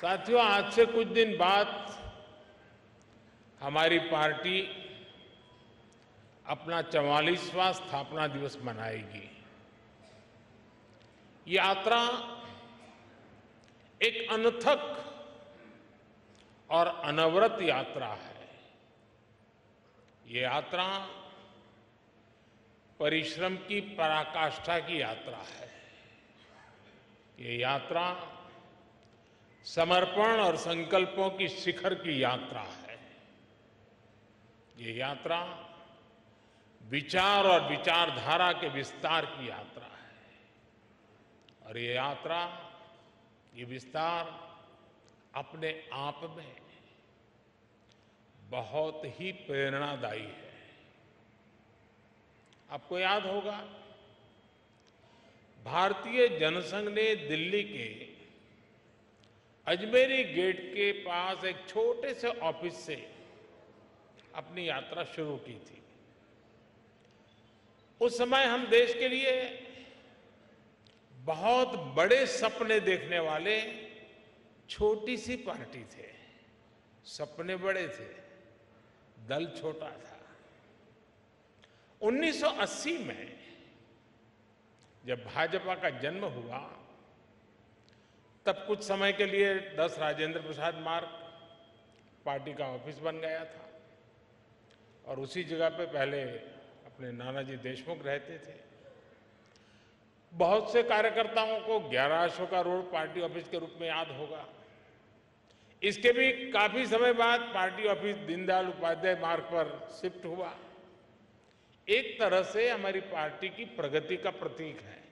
साथियों, आज से कुछ दिन बाद हमारी पार्टी अपना 44वां स्थापना दिवस मनाएगी। ये यात्रा एक अनथक और अनवरत यात्रा है। ये यात्रा परिश्रम की पराकाष्ठा की यात्रा है। ये यात्रा समर्पण और संकल्पों की शिखर की यात्रा है। ये यात्रा विचार और विचारधारा के विस्तार की यात्रा है। और ये यात्रा, ये विस्तार अपने आप में बहुत ही प्रेरणादायी है। आपको याद होगा, भारतीय जनसंघ ने दिल्ली के अजमेरी गेट के पास एक छोटे से ऑफिस से अपनी यात्रा शुरू की थी। उस समय हम देश के लिए बहुत बड़े सपने देखने वाले छोटी सी पार्टी थे। सपने बड़े थे, दल छोटा था। 1980 में जब भाजपा का जन्म हुआ, तब कुछ समय के लिए 10 राजेंद्र प्रसाद मार्ग पार्टी का ऑफिस बन गया था और उसी जगह पे पहले अपने नानाजी देशमुख रहते थे। बहुत से कार्यकर्ताओं को 11 अशोका रोड पार्टी ऑफिस के रूप में याद होगा। इसके भी काफी समय बाद पार्टी ऑफिस दीनदयाल उपाध्याय मार्ग पर शिफ्ट हुआ। एक तरह से हमारी पार्टी की प्रगति का प्रतीक है।